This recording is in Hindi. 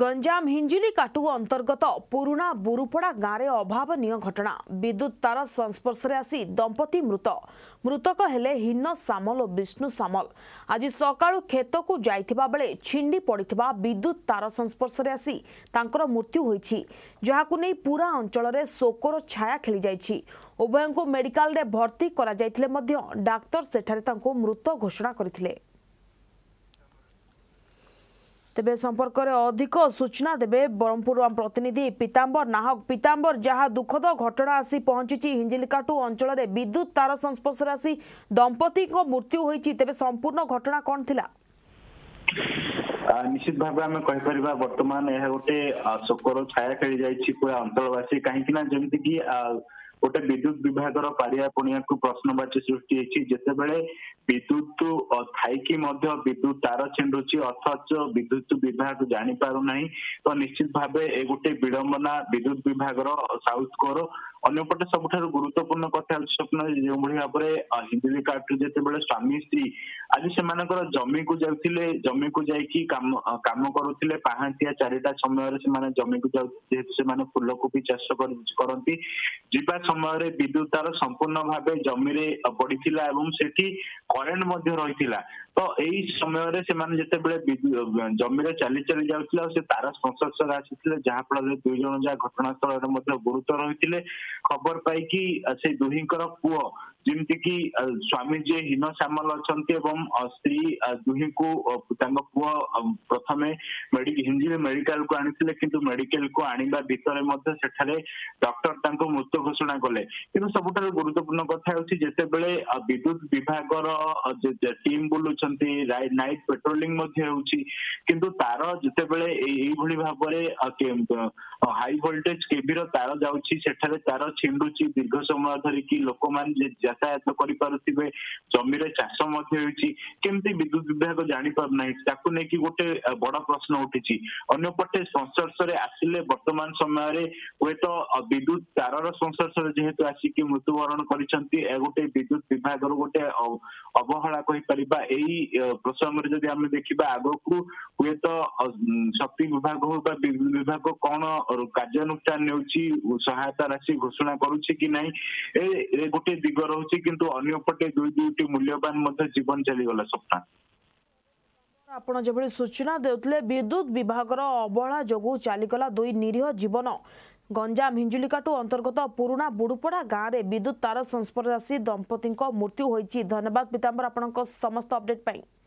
गंजाम हिंजिली काटू अंतर्गत पुराणा बुरुपड़ा गाँव अभावनीय घटना। विद्युत तार संस्पर्श में आसी दंपति मृत मृतक हेले हिन्न सामल और विष्णु सामल। आज सका खेत को जाता बेले छिंडी पड़ा विद्युत तार संस्पर्श में आसी तांकर मृत्यु होई, जहाकु नहीं पूरा अंचल में शोकर छाया खेली जाइछि। उभय को मेडिकल रे भर्ती करा जायथिले मध्य डाक्टर सेठारे तांको मृत घोषणा करथिले। तेबे संपर्क में अधिक सूचना देवे ब्रह्मपुर प्रतिनिधि पीताम्बर नाहक। पीताम्बर, जहाँ दुखद घटना आसी पहुंची हिंजिलिकाटू अंचल में विद्युत तार संस्पर्श में आसी दंपति को मृत्यु होई, तेबे संपूर्ण घटना कौन थिला? निश्चित भाव आम कहीपर बर्तमान यह गोटे शोकर छाया खेली जाइए पूरा अंचलवासी, कहीं जमीक कि गोटे विद्युत विभाग पारिया पुणिया को प्रश्नवाची सृष्टि होती। जिते बड़े विद्युत थी विद्युत तार छिंडुची अथच विद्युत विभाग जानी पारु नहीं, तो निश्चित भाव ए गोटे विडंबना विद्युत विभाग साउथ कोर। अंपटे सबुठ गुरुत्वपूर्ण कथा स्वप्न जो भाव में हिंदी कार्ड जिते बड़े स्वामी स्त्री आज से जमी को जाते जमी को जाम करुले पहांतिया चारिटा समय से जमी को जातु से फूलकोबी चाष करती जीवा समय विद्युत तार संपूर्ण भाव जमी पड़ी से करेन्ट रही। तो यही समय से जमी चली चली जाता से तार संस्पर्श आसी, जहाँफल दुई जन जहाँ घटनास्थल गुरुतर रही। खबर पाई से दुहींकर पुओ जिमती कि स्वामी जी हीन सामल अच्छे एवं स्त्री दुही को पुओ प्रथम हिंजिली मेडिकल को आनी, किंतु मेडिकल को आनिबा भितर सेठारे डॉक्टर मृत घोषणा कले। कि सबुठ गुरुत्वपूर्ण कथा होछि जेते बेले विद्युत विभाग टीम बुलुचंती नाइट पेट्रोलिंग मध्ये होछि, किंतु तार जेते बेले एई भली भाव रे हाई वोल्टेज केबी रो तार जाउछि सेठारे तार छिंडुछि दीर्घ समय धरि कि लोक मान यातायात करें जमी चाष केमती विद्युत विभाग जानी पारना कि गोटे बड़ प्रश्न उठी। अंपटे संस्पर्श में आसिले बर्तमान समय हे तो विद्युत तार संस्पर्श में जेहेतु आसिक मृत्युवरण कर गोटे विद्युत विभाग गोटे अवहेला कहीपर। यही प्रसंग में जब आम देखा आग को हे तो शक्ति विभाग हो विद्युत विभाग कौन कार्यानुष्ठान सहायता राशि घोषणा करुच्ची कि नहीं गोटे दिग रही, किंतु अन्यपटे दुई दुईटी मूल्यवान जीवन चलीगला। सप्ताह आपण जब सूचना देउतले विद्युत विभाग अवहेला जोगु चलीगला दुई निरीह जीवन। गंजाम हिंजुलिकाटू अंतर्गत पुराणा बुड़ुपड़ा गाँव में विद्युत तार संस्पर्श आसी दंपति मृत्यु होई। धन्यवाद पीताम्बर, आपण समस्त अपडेट।